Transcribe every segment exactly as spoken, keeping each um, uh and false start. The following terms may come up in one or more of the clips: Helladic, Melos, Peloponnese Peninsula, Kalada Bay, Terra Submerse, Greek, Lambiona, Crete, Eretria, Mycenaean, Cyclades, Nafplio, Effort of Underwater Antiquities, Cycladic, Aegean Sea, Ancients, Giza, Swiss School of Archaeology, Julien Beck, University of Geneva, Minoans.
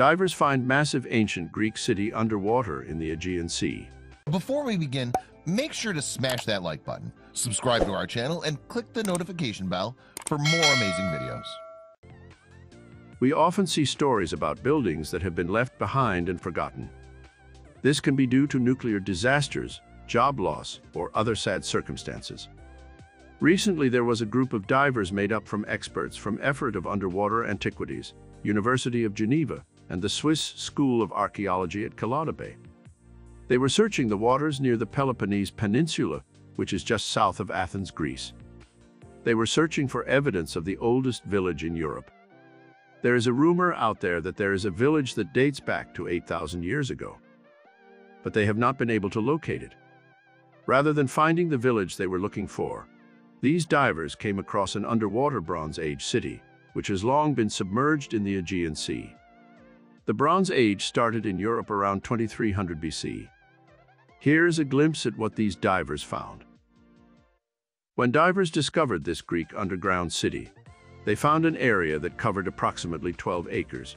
Divers find massive ancient Greek city underwater in the Aegean Sea. Before we begin, make sure to smash that like button, subscribe to our channel, and click the notification bell for more amazing videos. We often see stories about buildings that have been left behind and forgotten. This can be due to nuclear disasters, job loss, or other sad circumstances. Recently, there was a group of divers made up from experts from Effort of Underwater Antiquities, University of Geneva, and the Swiss School of Archaeology at Kalada Bay. They were searching the waters near the Peloponnese Peninsula, which is just south of Athens, Greece. They were searching for evidence of the oldest village in Europe. There is a rumor out there that there is a village that dates back to eight thousand years ago, but they have not been able to locate it. Rather than finding the village they were looking for, these divers came across an underwater Bronze Age city, which has long been submerged in the Aegean Sea. The Bronze Age started in Europe around twenty-three hundred B C. Here is a glimpse at what these divers found. When divers discovered this Greek underground city, they found an area that covered approximately twelve acres.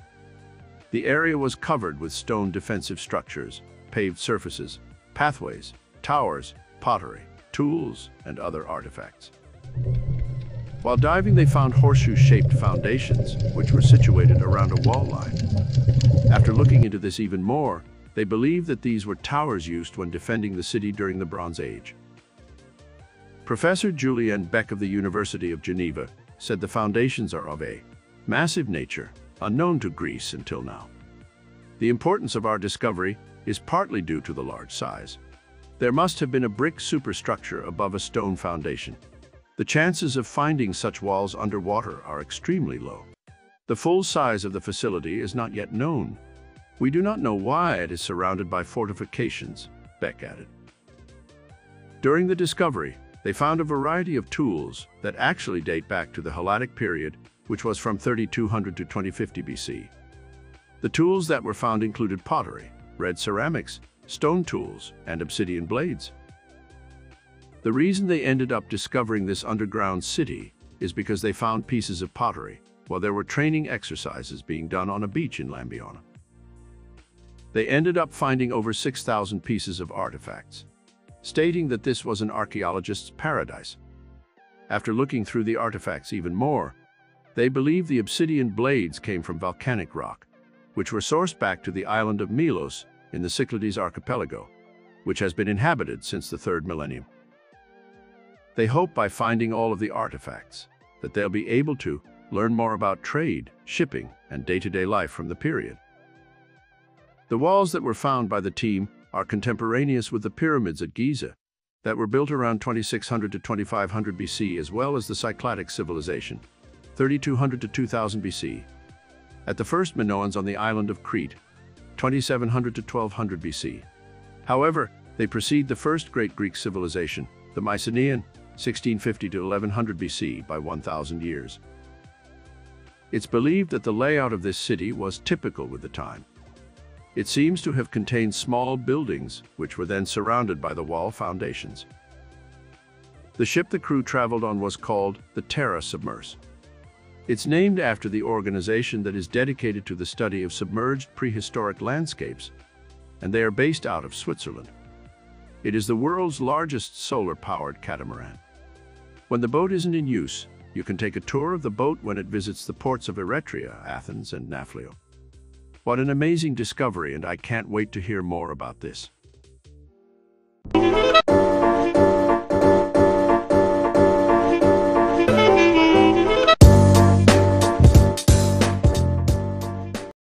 The area was covered with stone defensive structures, paved surfaces, pathways, towers, pottery, tools, and other artifacts. While diving, they found horseshoe-shaped foundations, which were situated around a wall line. After looking into this even more, they believe that these were towers used when defending the city during the Bronze Age. Professor Julien Beck of the University of Geneva said the foundations are of a massive nature, unknown to Greece until now. The importance of our discovery is partly due to the large size. There must have been a brick superstructure above a stone foundation. The chances of finding such walls underwater are extremely low. The full size of the facility is not yet known. We do not know why it is surrounded by fortifications, Beck added. During the discovery, they found a variety of tools that actually date back to the Helladic period, which was from thirty-two hundred to twenty fifty B C. The tools that were found included pottery, red ceramics, stone tools, and obsidian blades. The reason they ended up discovering this underground city is because they found pieces of pottery while there were training exercises being done on a beach in Lambiona. They ended up finding over six thousand pieces of artifacts, stating that this was an archaeologist's paradise. After looking through the artifacts even more, they believe the obsidian blades came from volcanic rock, which were sourced back to the island of Melos in the Cyclades archipelago, which has been inhabited since the third millennium. They hope by finding all of the artifacts that they'll be able to learn more about trade, shipping, and day-to-day life from the period. The walls that were found by the team are contemporaneous with the pyramids at Giza that were built around twenty-six hundred to twenty-five hundred B C, as well as the Cycladic civilization, thirty-two hundred to two thousand B C. At the first Minoans on the island of Crete, twenty-seven hundred to twelve hundred B C. However, they precede the first great Greek civilization, the Mycenaean, sixteen fifty to eleven hundred B C, by one thousand years. It's believed that the layout of this city was typical with the time. It seems to have contained small buildings, which were then surrounded by the wall foundations. The ship the crew traveled on was called the Terra Submerse. It's named after the organization that is dedicated to the study of submerged prehistoric landscapes, and they are based out of Switzerland. It is the world's largest solar-powered catamaran. When the boat isn't in use, you can take a tour of the boat when it visits the ports of Eretria, Athens, and Nafplio. What an amazing discovery, and I can't wait to hear more about this.